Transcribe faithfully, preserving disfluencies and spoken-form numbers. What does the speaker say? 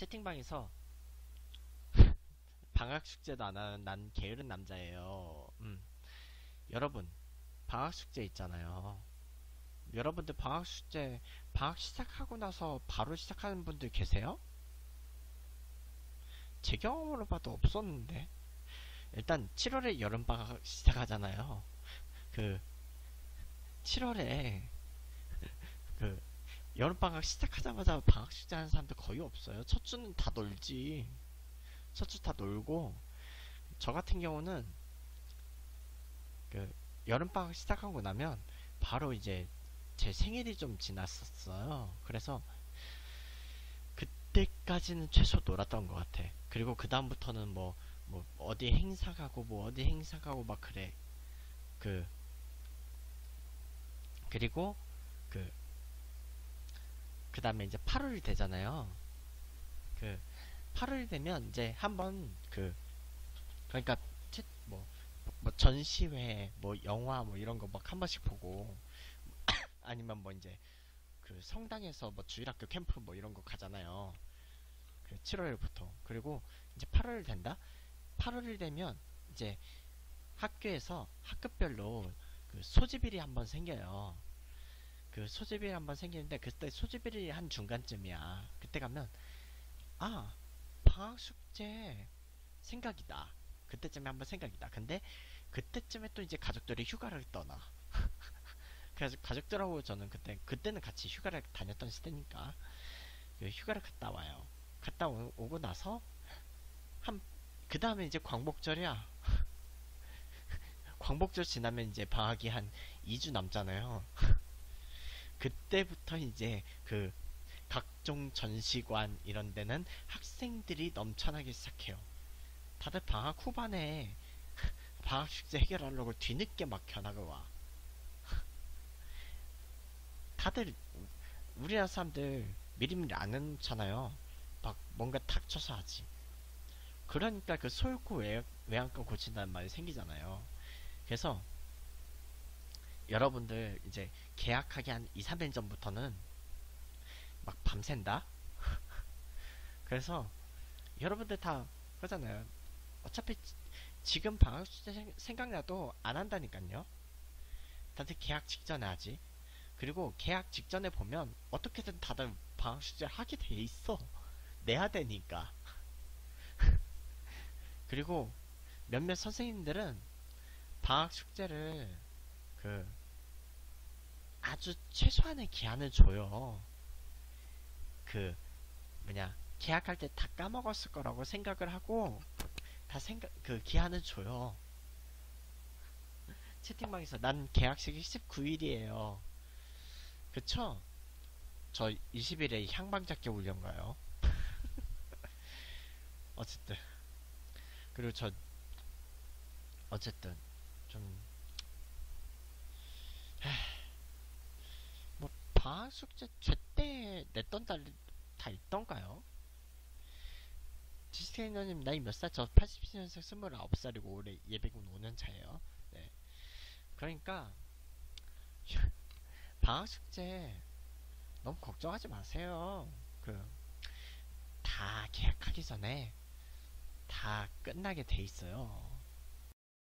채팅방에서 방학숙제도 안하는 난 게으른 남자예요. 음. 여러분 방학숙제 있잖아요. 여러분들 방학숙제 방학 시작하고 나서 바로 시작하는 분들 계세요? 제 경험으로 봐도 없었는데, 일단 칠월에 여름방학 시작하잖아요. 그 칠월에 그 여름방학 시작하자마자 방학숙제 하는 사람들 거의 없어요. 첫 주는 다 놀지. 첫 주 다 놀고, 저 같은 경우는 그 여름방학 시작하고 나면 바로 이제 제 생일이 좀 지났었어요. 그래서 그때까지는 최소 놀았던 것 같아. 그리고 그 다음부터는 뭐 뭐 어디 행사 가고 뭐 어디 행사 가고 막 그래. 그 그리고 그 그 다음에 이제 팔월이 되잖아요. 그 팔월이 되면 이제 한번 그 그러니까 뭐, 뭐 전시회 뭐 영화 뭐 이런 거 막 한 번씩 보고 아니면 뭐 이제 그 성당에서 뭐 주일학교 캠프 뭐 이런 거 가잖아요. 그 칠월부터. 그리고 이제 팔월이 된다. 팔월이 되면 이제 학교에서 학급별로 그 소집일이 한번 생겨요. 그 소집일이 한번 생기는데, 그때 소집일이 한 중간쯤이야. 그때 가면 아 방학숙제 생각이다. 그때쯤에 한번 생각이다. 근데 그때쯤에 또 이제 가족들이 휴가를 떠나. 그래서 가족들하고 저는 그때 그때는 같이 휴가를 다녔던 시대니까 휴가를 갔다 와요. 갔다 오, 오고 나서 한 그 다음에 이제 광복절이야. 광복절 지나면 이제 방학이 한 이 주 남잖아요. 그때부터 이제 그 각종 전시관 이런 데는 학생들이 넘쳐나기 시작해요. 다들 방학 후반에 방학숙제 해결하려고 뒤늦게 막 견학을 와. 다들 우리나라 사람들 미리미리 안 넘잖아요. 막 뭔가 닥쳐서 하지. 그러니까 그 소유코 외, 외양간 고친다는 말이 생기잖아요. 그래서 여러분들 이제 개학하기 한 이, 삼 일 전부터는 막 밤샌다? 그래서 여러분들 다 그러잖아요. 어차피 지, 지금 방학수제 생각나도 안 한다니까요. 다들 개학 직전에 하지. 그리고 개학 직전에 보면 어떻게든 다들 방학수제를 하게 돼 있어. 내야 되니까. 그리고 몇몇 선생님들은 방학 숙제를 그 아주 최소한의 기한을 줘요. 그 뭐냐 계약할 때 다 까먹었을 거라고 생각을 하고 다 생각 그 기한을 줘요. 채팅방에서 난 계약식이 십구 일이에요. 그쵸? 저 이십 일에 향방잡기 훈련 가요. 어쨌든 그리고 저 어쨌든 좀 뭐 방학 숙제 제때 냈던 달이 다 있던가요? 지스케이너님 나이 몇 살? 저 팔십칠 년생 스물아홉 살이고 올해 예비군 오 년 차예요. 네. 그러니까 방학 숙제 너무 걱정하지 마세요. 그 다 계약하기 전에 다 끝나게 돼 있어요.